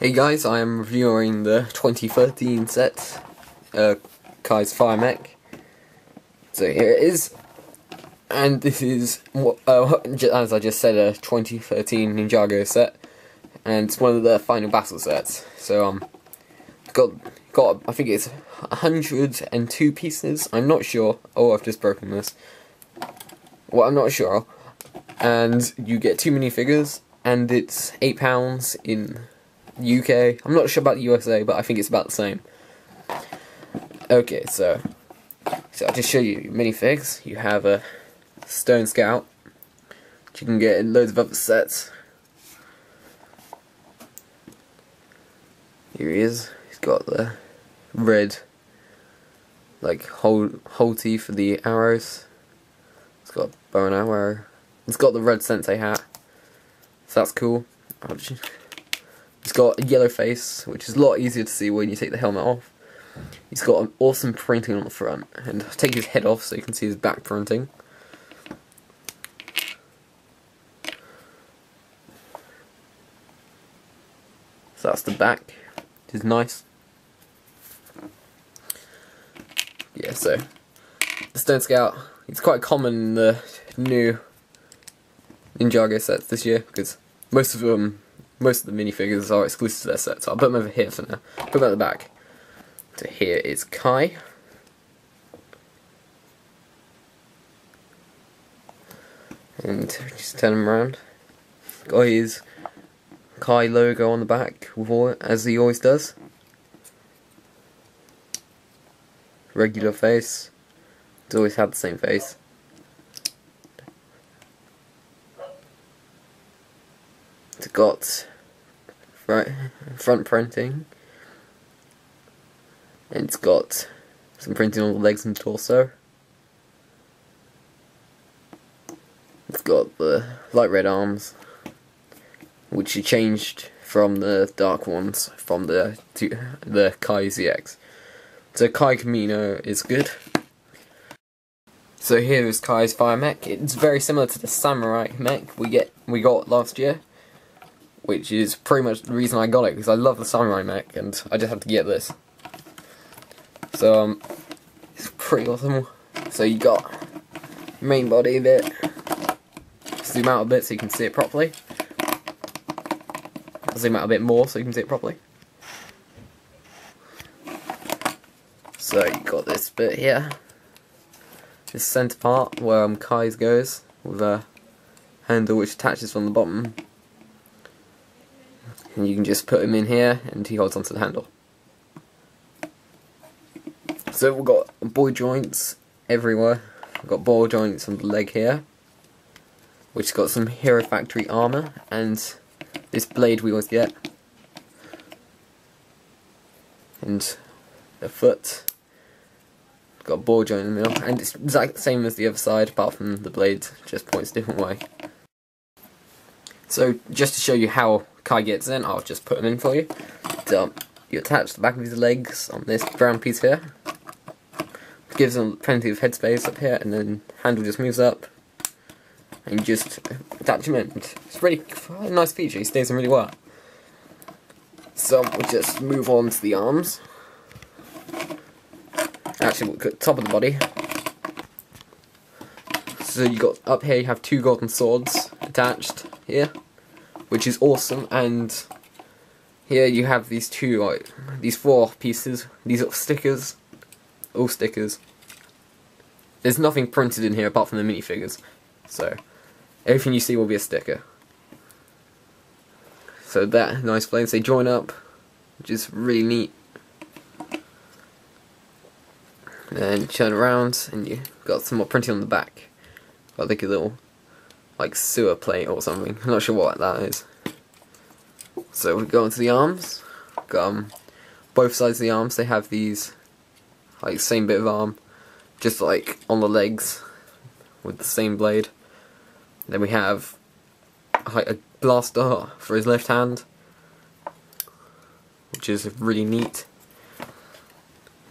Hey guys, I am reviewing the 2013 set, Kai's Fire Mech. So here it is, and this is, as I just said, a 2013 Ninjago set, and it's one of the final battle sets. So got I think it's 102 pieces. I'm not sure. Oh, I've just broken this. Well, I'm not sure. And you get two minifigures, and it's £8 in UK. I'm not sure about the USA, but I think it's about the same. Okay, so I'll just show you your minifigs. You have a Stone Scout, which you can get in loads of other sets. Here he is. He's got the red, like, holty for the arrows. It's got a bow and arrow. It's got the red sensei hat, so that's cool. He's got a yellow face, which is a lot easier to see when you take the helmet off. He's got an awesome printing on the front, and I'll take his head off so you can see his back printing. So that's the back, which is nice. Yeah, so the Stone Scout, it's quite common in the new Ninjago sets this year, because most of the minifigures are exclusive to their sets, so I'll put them over here for now. Put them at the back. So here is Kai. And just turn him around. Got his Kai logo on the back, as he always does. Regular face. He's always had the same face. It's got front printing, and it's got some printing on the legs and torso. It's got the light red arms, which are changed from the dark ones from the Kai ZX. So Kai Kamino is good. So here is Kai's Fire Mech. It's very similar to the Samurai mech we got last year, which is pretty much the reason I got it, because I love the Samurai mech, and I just have to get this. So, it's pretty awesome. So you got main body bit. Zoom out a bit so you can see it properly. I'll zoom out a bit more so you can see it properly. So you got this bit here, this centre part where Kai's goes, with a handle which attaches from the bottom. And you can just put him in here, and he holds onto the handle. So we've got ball joints everywhere. We've got ball joints on the leg here, which has got some Hero Factory armour, and this blade we always get. And the foot. We've got a ball joint in the middle, and it's exactly the same as the other side, apart from the blade just points a different way. So, just to show you how Kai gets in, I'll just put him in for you. So, you attach the back of his legs on this brown piece here. It gives him plenty of headspace up here, and then the handle just moves up. And you just attach him in. It's really a nice feature, he stays in really well. So, we'll just move on to the arms. Actually, we'll cut top of the body. So, you got up here, you have two golden swords attached here, which is awesome, and here you have these four pieces, these little stickers, all stickers. There's nothing printed in here apart from the minifigures, so everything you see will be a sticker. So that nice place, they join up, which is really neat. Then turn around, and you got some more printing on the back. Got like a little, like, sewer plate or something. I'm not sure what that is. So we go into the arms. Got both sides of the arms, they have these, like, same bit of arm, just like on the legs with the same blade. Then we have, like, a blaster for his left hand, which is really neat.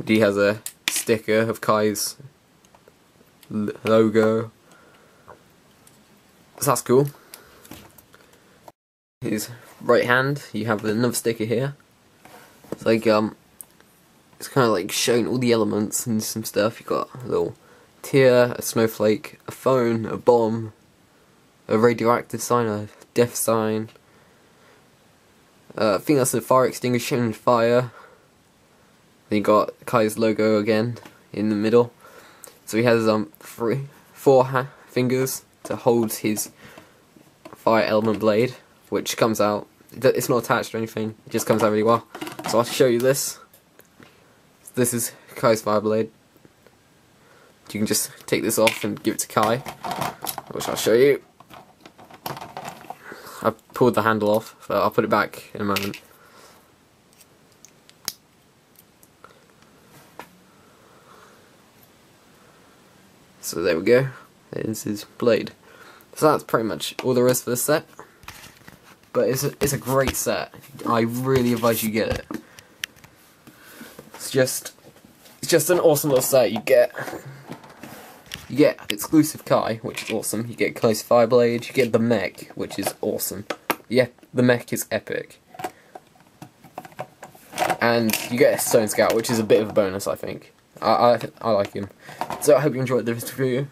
He has a sticker of Kai's logo. So that's cool. His right hand, you have another sticker here. It's like, it's kind of like showing all the elements and some stuff. You've got a little tear, a snowflake, a phone, a bomb, a radioactive sign, a death sign. I think that's a fire extinguisher and fire. Then you got Kai's logo again in the middle. So he has four fingers to hold his fire element blade, which comes out. It's not attached or anything. It just comes out really well. So I'll show you this. This is Kai's fire blade. You can just take this off and give it to Kai, which I'll show you. I pulled the handle off, but I'll put it back in a moment. So there we go, there's his blade. So that's pretty much all there is for this set. But it's a great set. I really advise you get it. It's just an awesome little set. You get exclusive Kai, which is awesome. You get Kai's Fireblade. You get the mech, which is awesome. Yeah, the mech is epic. And you get a Stone Scout, which is a bit of a bonus, I think. I like him. So I hope you enjoyed this video.